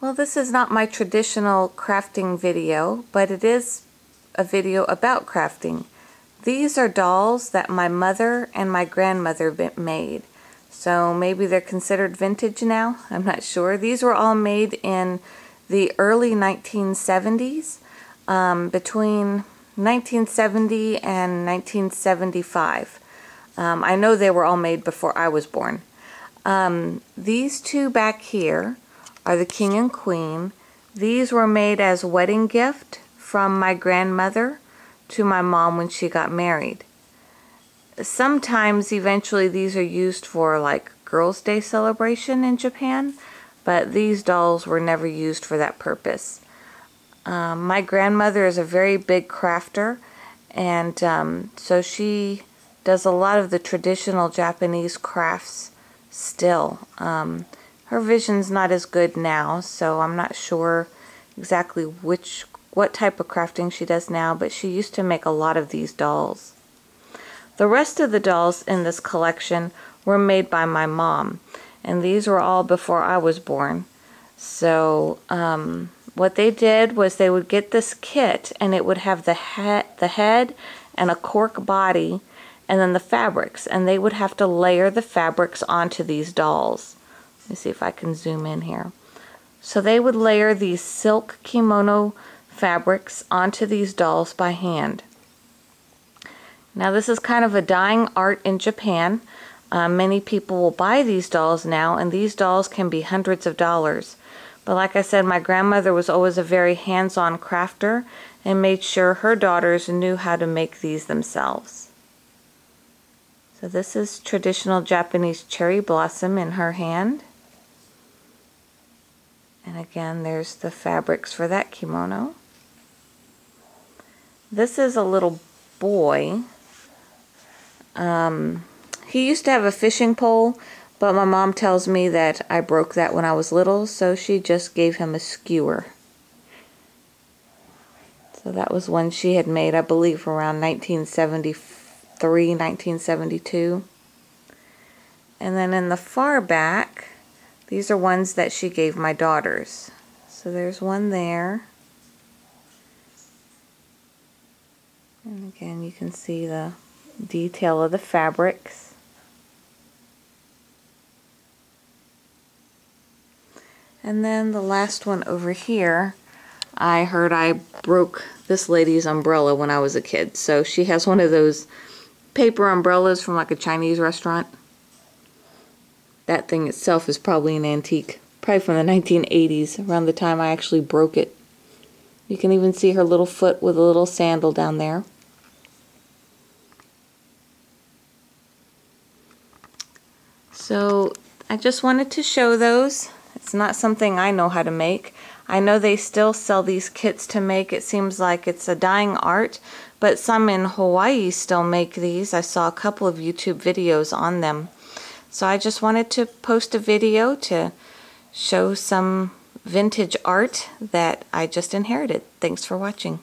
Well, this is not my traditional crafting video, but it is a video about crafting. These are dolls that my mother and my grandmother made. So maybe they're considered vintage now, I'm not sure. These were all made in the early 1970s, between 1970 and 1975. I know they were all made before I was born. These two back here are the king and queen. These were made as a wedding gift from my grandmother to my mom when she got married. Sometimes eventually these are used for like Girls' Day celebration in Japan, but these dolls were never used for that purpose. My grandmother is a very big crafter, and so she does a lot of the traditional Japanese crafts still. Her vision's not as good now, so I'm not sure exactly what type of crafting she does now, but she used to make a lot of these dolls. The rest of the dolls in this collection were made by my mom, and these were all before I was born. So what they did was they would get this kit, and it would have the head and a cork body, and then the fabrics, and they would have to layer the fabrics onto these dolls. Let me see if I can zoom in here. So they would layer these silk kimono fabrics onto these dolls by hand. Now this is kind of a dying art in Japan. Many people will buy these dolls now, and these dolls can be hundreds of dollars. But like I said, my grandmother was always a very hands-on crafter and made sure her daughters knew how to make these themselves. So this is traditional Japanese cherry blossom in her hand. And again, there's the fabrics for that kimono. This is a little boy. He used to have a fishing pole, but my mom tells me that I broke that when I was little, so she just gave him a skewer. So that was one she had made, I believe, around 1973, 1972. And then in the far back, these are ones that she gave my daughters. So there's one there. And again, you can see the detail of the fabrics. And then the last one over here, I heard I broke this lady's umbrella when I was a kid. So she has one of those paper umbrellas from like a Chinese restaurant. That thing itself is probably an antique, probably from the 1980s, around the time I actually broke it. You can even see her little foot with a little sandal down there. So I just wanted to show those. It's not something I know how to make. I know they still sell these kits to make. It seems like it's a dying art, but some in Hawaii still make these. I saw a couple of YouTube videos on them. So I just wanted to post a video to show some vintage art that I just inherited. Thanks for watching.